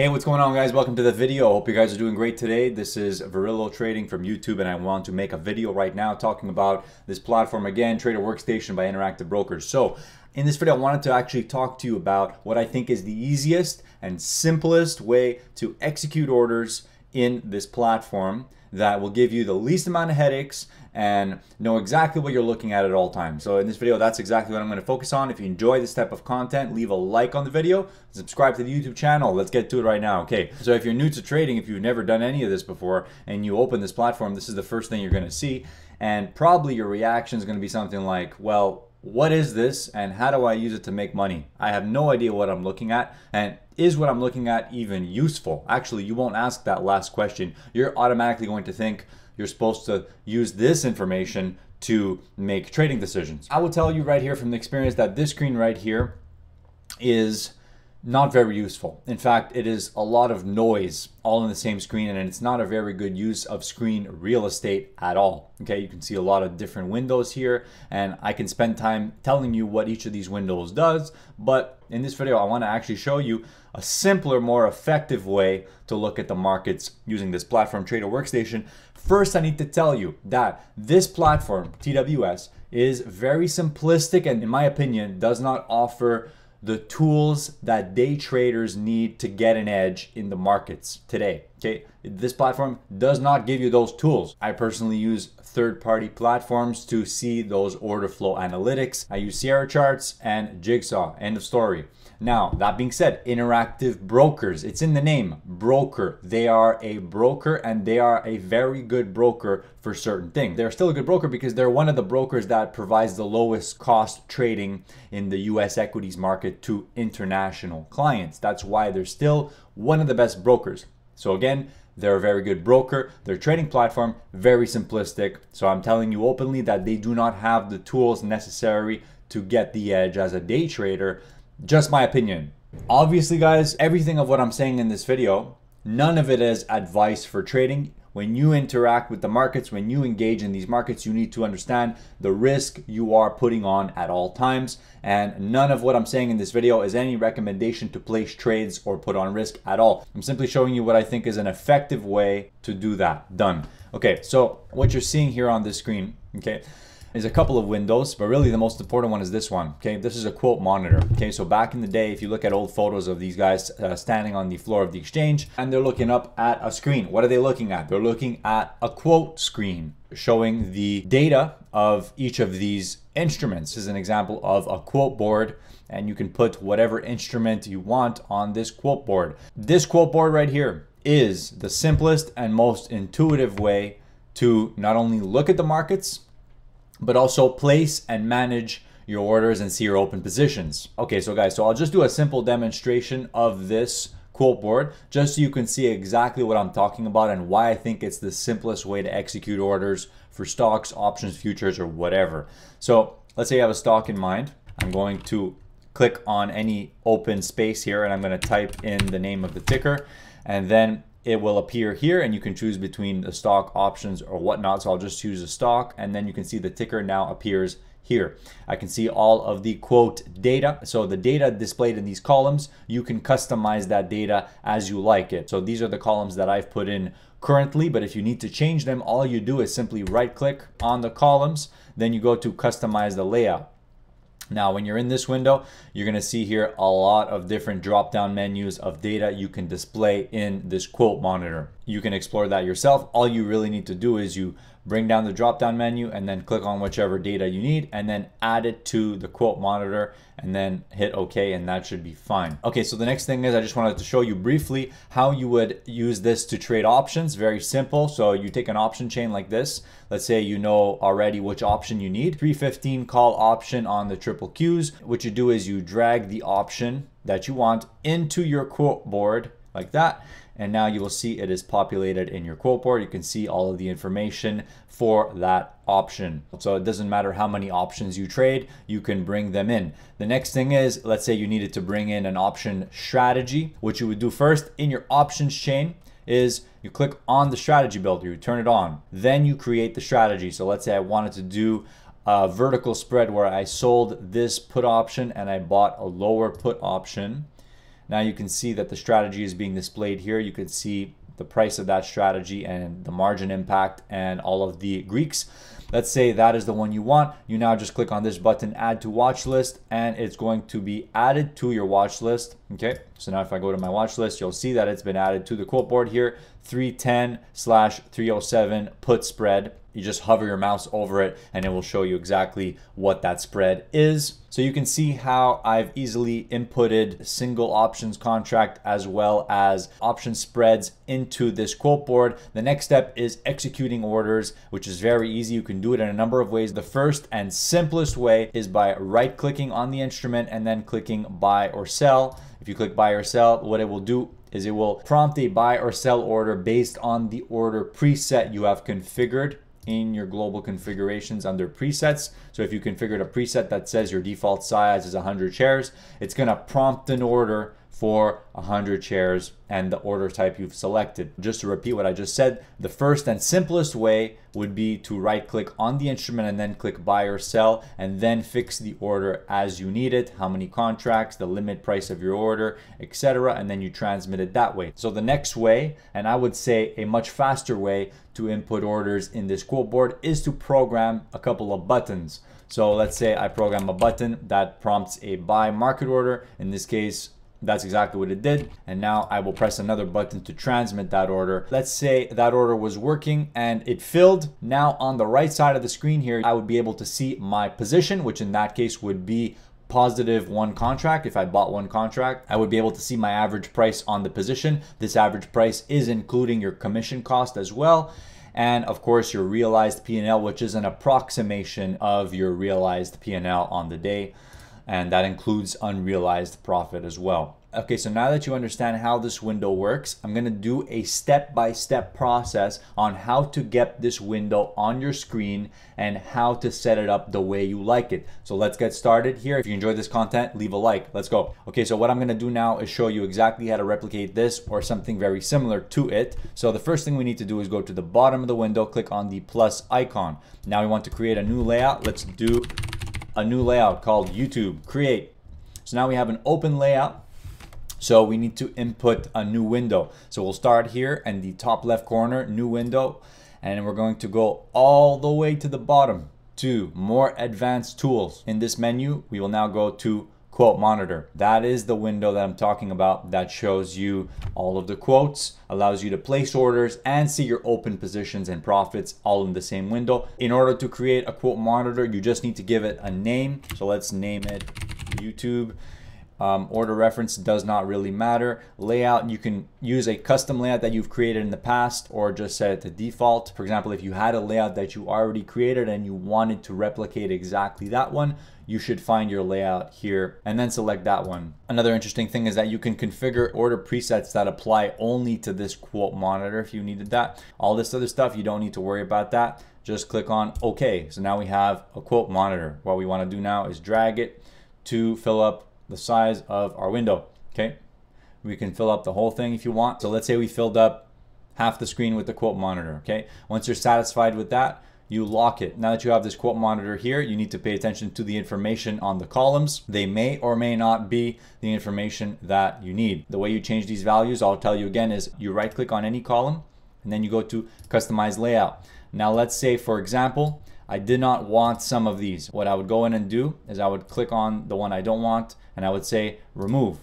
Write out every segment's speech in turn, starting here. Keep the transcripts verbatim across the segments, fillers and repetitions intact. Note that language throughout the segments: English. Hey, what's going on, guys? Welcome to the video. I hope you guys are doing great today. This is Verrillo Trading from YouTube, and I want to make a video right now talking about this platform again, Trader Workstation by Interactive Brokers. So in this video, I wanted to actually talk to you about what I think is the easiest and simplest way to execute orders in this platform that will give you the least amount of headaches and know exactly what you're looking at at all times. So in this video, that's exactly what I'm going to focus on. If you enjoy this type of content, leave a like on the video, subscribe to the YouTube channel. Let's get to it right now. Okay, so if you're new to trading, if you've never done any of this before and you open this platform, this is the first thing you're going to see, and probably your reaction is going to be something like, well, what is this and how do I use it to make money? I have no idea what I'm looking at, and is what I'm looking at even useful? Actually, you won't ask that last question. You're automatically going to think you're supposed to use this information to make trading decisions. I will tell you right here from the experience that this screen right here is not very useful. In fact, it is a lot of noise all in the same screen, and it's not a very good use of screen real estate at all. Okay, you can see a lot of different windows here, and I can spend time telling you what each of these windows does, but in this video I want to actually show you a simpler, more effective way to look at the markets using this platform, Trader Workstation. First, I need to tell you that this platform, T W S, is very simplistic and, in my opinion, does not offer the tools that day traders need to get an edge in the markets today. Okay, this platform does not give you those tools. I personally use third-party platforms to see those order flow analytics. I use Sierra Charts and Jigsaw, end of story. Now, that being said, Interactive Brokers, it's in the name, broker. They are a broker, and they are a very good broker for certain things. They're still a good broker because they're one of the brokers that provides the lowest cost trading in the U S equities market to international clients. That's why they're still one of the best brokers. So again, they're a very good broker. Their trading platform, very simplistic. So I'm telling you openly that they do not have the tools necessary to get the edge as a day trader. Just my opinion. Obviously, guys, everything of what I'm saying in this video, none of it is advice for trading. When you interact with the markets, when you engage in these markets, you need to understand the risk you are putting on at all times. And none of what I'm saying in this video is any recommendation to place trades or put on risk at all. I'm simply showing you what I think is an effective way to do that. Done. Okay, so what you're seeing here on this screen, okay, is a couple of windows, but really the most important one is this one. Okay, this is a quote monitor. Okay, so back in the day, if you look at old photos of these guys uh, standing on the floor of the exchange and they're looking up at a screen, what are they looking at? They're looking at a quote screen showing the data of each of these instruments. This is an example of a quote board, and you can put whatever instrument you want on this quote board. This quote board right here is the simplest and most intuitive way to not only look at the markets, but also place and manage your orders and see your open positions. Okay, so guys, so I'll just do a simple demonstration of this quote board just so you can see exactly what I'm talking about and why I think it's the simplest way to execute orders for stocks, options, futures, or whatever. So let's say you have a stock in mind. I'm going to click on any open space here, and I'm going to type in the name of the ticker, and then it will appear here, and you can choose between the stock, options, or whatnot. So I'll just choose a stock, and then you can see the ticker now appears here. I can see all of the quote data. So the data displayed in these columns, you can customize that data as you like it. So these are the columns that I've put in currently, but if you need to change them, all you do is simply right click on the columns, then you go to customize the layout. Now, when you're in this window, you're going to see here a lot of different drop-down menus of data you can display in this quote monitor. You can explore that yourself. All you really need to do is you bring down the drop-down menu and then click on whichever data you need and then add it to the quote monitor and then hit OK, and that should be fine. Okay, so the next thing is I just wanted to show you briefly how you would use this to trade options. Very simple. So you take an option chain like this. Let's say you know already which option you need. three fifteen call option on the triple Qs. What you do is you drag the option that you want into your quote board like that. And now you will see it is populated in your quote board. You can see all of the information for that option. So it doesn't matter how many options you trade, you can bring them in. The next thing is, let's say you needed to bring in an option strategy. What you would do first in your options chain is you click on the strategy builder, you turn it on, then you create the strategy. So let's say I wanted to do a vertical spread where I sold this put option and I bought a lower put option. Now you can see that the strategy is being displayed here. You can see the price of that strategy and the margin impact and all of the Greeks. Let's say that is the one you want. You now just click on this button, add to watch list, and it's going to be added to your watch list. Okay, so now if I go to my watch list, you'll see that it's been added to the quote board here, three ten slash three oh seven put spread. You just hover your mouse over it and it will show you exactly what that spread is. So you can see how I've easily inputted single options contract as well as option spreads into this quote board. The next step is executing orders, which is very easy. You can do it in a number of ways. The first and simplest way is by right clicking on the instrument and then clicking buy or sell. If you click buy or sell, what it will do is it will prompt a buy or sell order based on the order preset you have configured in your global configurations under presets. So if you configured a preset that says your default size is one hundred shares, it's gonna prompt an order for one hundred shares and the order type you've selected. Just to repeat what I just said, the first and simplest way would be to right click on the instrument and then click buy or sell and then fix the order as you need it, how many contracts, the limit price of your order, et cetera. And then you transmit it that way. So the next way, and I would say a much faster way to input orders in this quote board, is to program a couple of buttons. So let's say I program a button that prompts a buy market order. In this case, that's exactly what it did. And now I will press another button to transmit that order. Let's say that order was working and it filled. Now on the right side of the screen here, I would be able to see my position, which in that case would be positive one contract. If I bought one contract, I would be able to see my average price on the position. This average price is including your commission cost as well. And of course your realized P and L, which is an approximation of your realized P and L on the day. And that includes unrealized profit as well. Okay, so now that you understand how this window works, I'm gonna do a step-by-step process on how to get this window on your screen and how to set it up the way you like it. So let's get started here. If you enjoyed this content, leave a like, let's go. Okay, so what I'm gonna do now is show you exactly how to replicate this or something very similar to it. So the first thing we need to do is go to the bottom of the window, click on the plus icon. Now we want to create a new layout. Let's do a new layout called YouTube, create. So now we have an open layout. So we need to input a new window. So we'll start here in the top left corner, new window, and we're going to go all the way to the bottom to more advanced tools. In this menu, we will now go to quote monitor. That is the window that I'm talking about that shows you all of the quotes, allows you to place orders and see your open positions and profits all in the same window. In order to create a quote monitor, you just need to give it a name. So let's name it YouTube. Um, order reference does not really matter. Layout, you can use a custom layout that you've created in the past or just set it to default. For example, if you had a layout that you already created and you wanted to replicate exactly that one, you should find your layout here and then select that one. Another interesting thing is that you can configure order presets that apply only to this quote monitor if you needed that. All this other stuff, you don't need to worry about that. Just click on okay. So now we have a quote monitor. What we wanna do now is drag it to fill up the size of our window, okay? We can fill up the whole thing if you want. So let's say we filled up half the screen with the quote monitor, okay? Once you're satisfied with that, you lock it. Now that you have this quote monitor here, you need to pay attention to the information on the columns. They may or may not be the information that you need. The way you change these values, I'll tell you again, is you right click on any column and then you go to customize layout. Now let's say, for example, I did not want some of these. What I would go in and do is I would click on the one I don't want and I would say remove.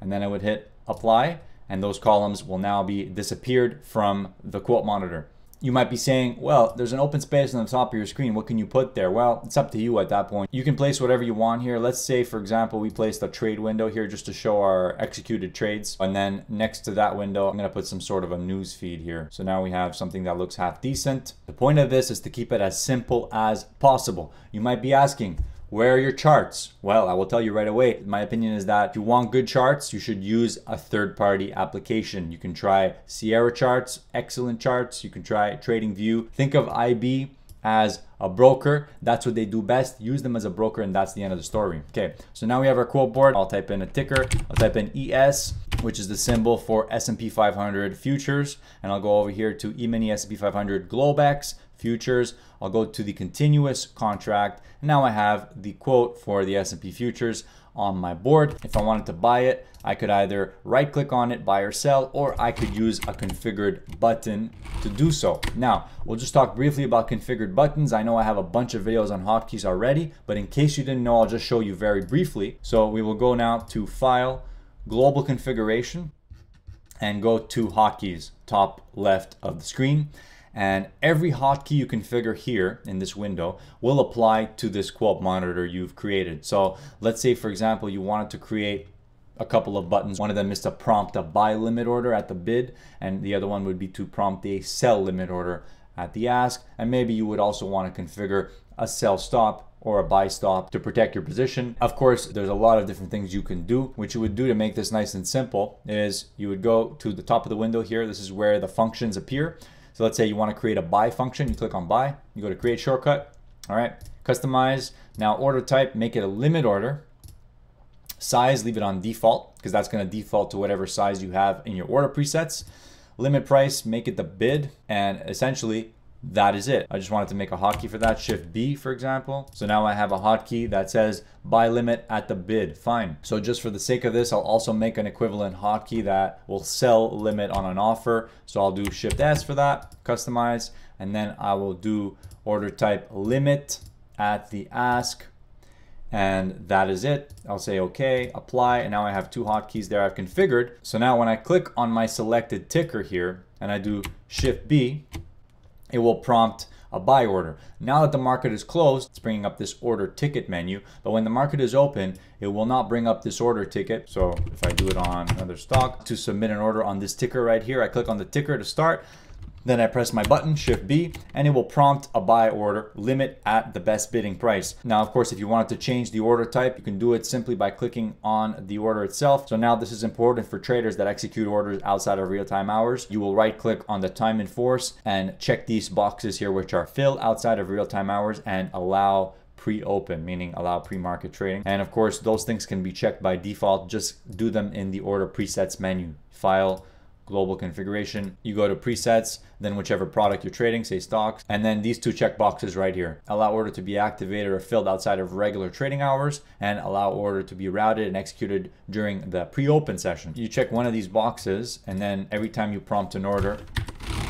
And then I would hit apply and those columns will now be disappeared from the quote monitor. You might be saying, well, there's an open space on the top of your screen. What can you put there? Well, it's up to you at that point. You can place whatever you want here. Let's say, for example, we placed a trade window here just to show our executed trades. And then next to that window, I'm gonna put some sort of a news feed here. So now we have something that looks half decent. The point of this is to keep it as simple as possible. You might be asking, where are your charts? Well, I will tell you right away. My opinion is that if you want good charts, you should use a third-party application. You can try Sierra Charts, excellent charts. You can try TradingView. Think of I B as a broker. That's what they do best. Use them as a broker and that's the end of the story. Okay, so now we have our quote board. I'll type in a ticker. I'll type in E S, which is the symbol for S and P five hundred futures. And I'll go over here to E-mini S and P five hundred Globex futures. I'll go to the continuous contract. Now I have the quote for the S and P futures on my board. If I wanted to buy it, I could either right click on it, buy or sell, or I could use a configured button to do so. Now, we'll just talk briefly about configured buttons. I know I have a bunch of videos on hotkeys already, but in case you didn't know, I'll just show you very briefly. So we will go now to File, Global Configuration, and go to Hotkeys, top left of the screen. And every hotkey you configure here in this window will apply to this quote monitor you've created. So let's say, for example, you wanted to create a couple of buttons. One of them is to prompt a buy limit order at the bid, and the other one would be to prompt a sell limit order at the ask. And maybe you would also want to configure a sell stop or a buy stop to protect your position. Of course, there's a lot of different things you can do. What you would do to make this nice and simple is you would go to the top of the window here. This is where the functions appear. So let's say you want to create a buy function. You click on buy, you go to create shortcut. All right, customize. Now order type, make it a limit order. Size, leave it on default because that's going to default to whatever size you have in your order presets. Limit price, make it the bid. And essentially that is it. I just wanted to make a hotkey for that, shift B for example. So now I have a hotkey that says buy limit at the bid, fine. So just for the sake of this, I'll also make an equivalent hotkey that will sell limit on an offer. So I'll do shift S for that, customize, and then I will do order type limit at the ask. And that is it. I'll say okay, apply, and now I have two hotkeys there I've configured. So now when I click on my selected ticker here and I do shift B, it will prompt a buy order. Now that the market is closed, it's bringing up this order ticket menu, but when the market is open, it will not bring up this order ticket. So if I do it on another stock to submit an order on this ticker right here, I click on the ticker to start. Then I press my button, shift B, and it will prompt a buy order limit at the best bidding price. Now, of course, if you wanted to change the order type, you can do it simply by clicking on the order itself. So now this is important for traders that execute orders outside of real-time hours. You will right click on the time in force and check these boxes here, which are fill outside of real-time hours and allow pre-open, meaning allow pre-market trading. And of course, those things can be checked by default. Just do them in the order presets menu, file, global configuration. You go to presets, then whichever product you're trading, say stocks, and then these two check boxes right here. Allow order to be activated or filled outside of regular trading hours, and allow order to be routed and executed during the pre-open session. You check one of these boxes, and then every time you prompt an order,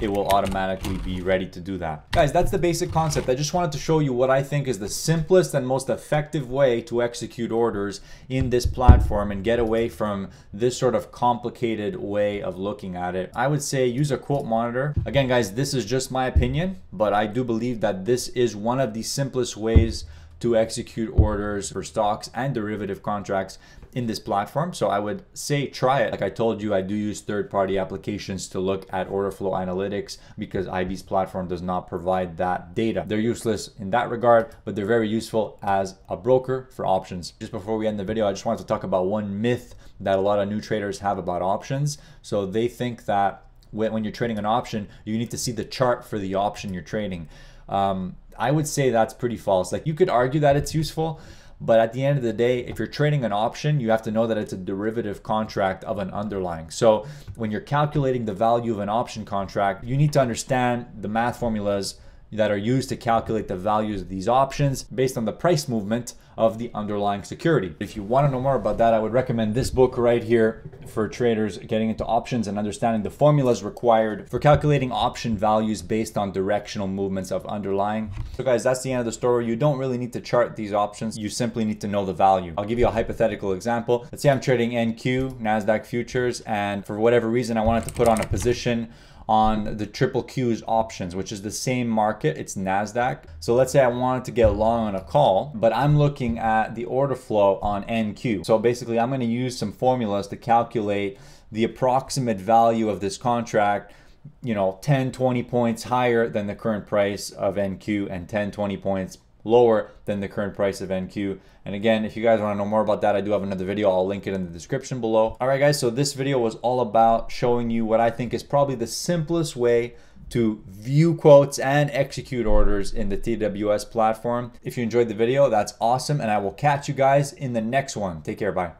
it will automatically be ready to do that. Guys, that's the basic concept. I just wanted to show you what I think is the simplest and most effective way to execute orders in this platform and get away from this sort of complicated way of looking at it. I would say use a quote monitor. Again, guys, this is just my opinion, but I do believe that this is one of the simplest ways to execute orders for stocks and derivative contracts in this platform. So I would say try it. Like I told you, I do use third-party applications to look at order flow analytics because I B's platform does not provide that data. They're useless in that regard, but they're very useful as a broker for options. Just before we end the video, I just wanted to talk about one myth that a lot of new traders have about options. So they think that when you're trading an option, you need to see the chart for the option you're trading. Um, I would say that's pretty false. Like you could argue that it's useful, but at the end of the day, if you're trading an option, you have to know that it's a derivative contract of an underlying. So when you're calculating the value of an option contract, you need to understand the math formulas that are used to calculate the values of these options based on the price movement of the underlying security. If you want to know more about that, I would recommend this book right here for traders getting into options and understanding the formulas required for calculating option values based on directional movements of underlying. So guys, that's the end of the story. You don't really need to chart these options. You simply need to know the value. I'll give you a hypothetical example. Let's say I'm trading N Q, NASDAQ futures, and for whatever reason, I wanted to put on a position on the triple Q's options, which is the same market, it's NASDAQ. So let's say I wanted to get long on a call, but I'm looking at the order flow on N Q. So basically I'm gonna use some formulas to calculate the approximate value of this contract, you know, ten, twenty points higher than the current price of N Q and ten, twenty points lower than the current price of N Q. And again, if you guys wanna know more about that, I do have another video. I'll link it in the description below. All right guys, so this video was all about showing you what I think is probably the simplest way to view quotes and execute orders in the T W S platform. If you enjoyed the video, that's awesome. And I will catch you guys in the next one. Take care, bye.